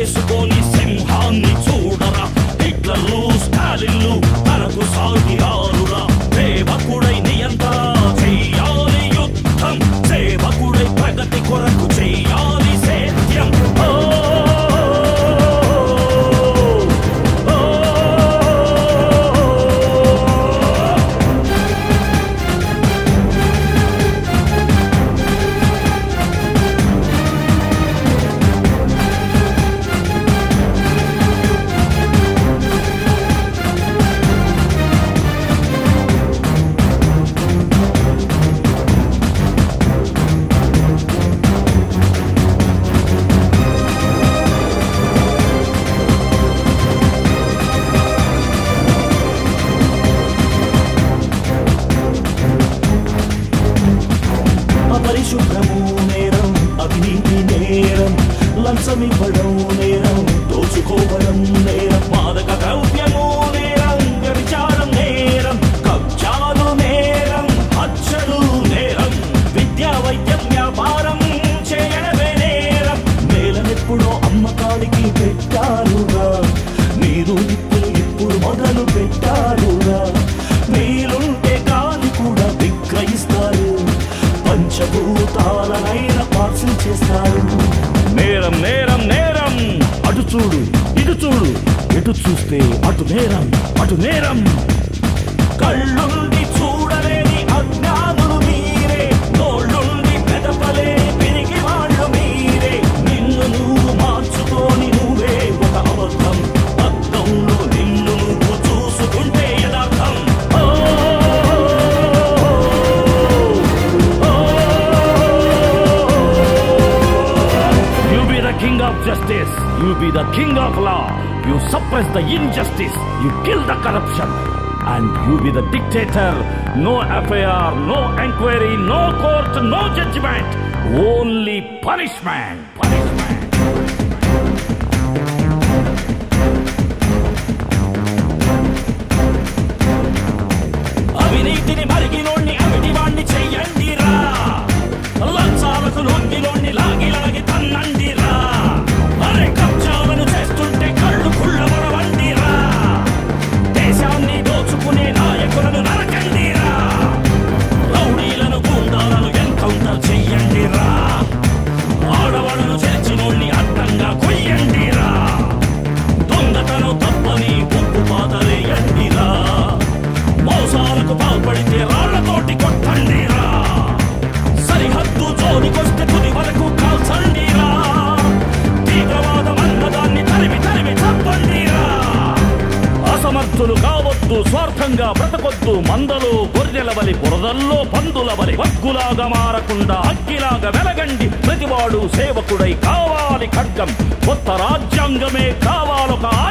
వేసుకొని సింహాన్ని చూడరా, పిట్లలు స్టాలిన్లు తనకు సాగిరాలురా. సేవకుడై నియంత్రణ చేయాలి యుద్ధం, సేవకుడై ప్రగతి కొరకు చేయాలి సేద్యం. పరిశుభ్రము నేరం, అవినీతి నేరం, లంచమివ్వడం నేరం, దోచుకోవడం నేరం, మాదక ద్రవ్యము నేరం, వ్యభిచారం నేరం, కబ్జాలు నేరం, హత్యలు నేరం, విద్యా వైద్యం వ్యాపారం చేయడమే నేరం. నేలనెప్పుడో అమ్మకాడికి పెట్టారుగా, నీరు నిప్పులు ఇప్పుడు మొదలు పెట్టారుగా. నీరుంటే గాలి కూడా విక్రయిస్తారు, పంచభూతాలనైనా పార్సిల్ చేస్తారు. నేరం నేరం నేరం, అటు చూడు ఇటు చూడు, ఎటు చూస్తే అటు నేరం అటు నేరం. కళ్ళుండి చూడలేని అజ్ఞానులు మీరే, నోళ్ళుండి పెదపలేని పిరికి వాళ్ళు మీరే. నిన్ను నువ్వు మార్చుకొని నువ్వే ఒక అబద్ధం, అర్థంలో నిన్ను నువ్వు చూసుకుంటే యథార్థం. King of justice, you be the king of law. You suppress the injustice, you kill the corruption, and you be the dictator. No FIR, no inquiry, no court, no judgment, only punishment. Punishment. Avinitini mariginonni avitivanni cheyyandi ra. Lanchalaku longinonni laagi laagi tannandi ra. స్వార్థంగా బ్రతకొద్దు, మందలో గొర్రెల బలి, బురదల్లో పందుల బలి. వగ్గులాగా మారకుండా అగ్గిలాగా వెలగండి, ప్రతివాడు సేవకుడై కావాలి ఖడ్గం. కొత్త రాజ్యాంగమే కావాలొక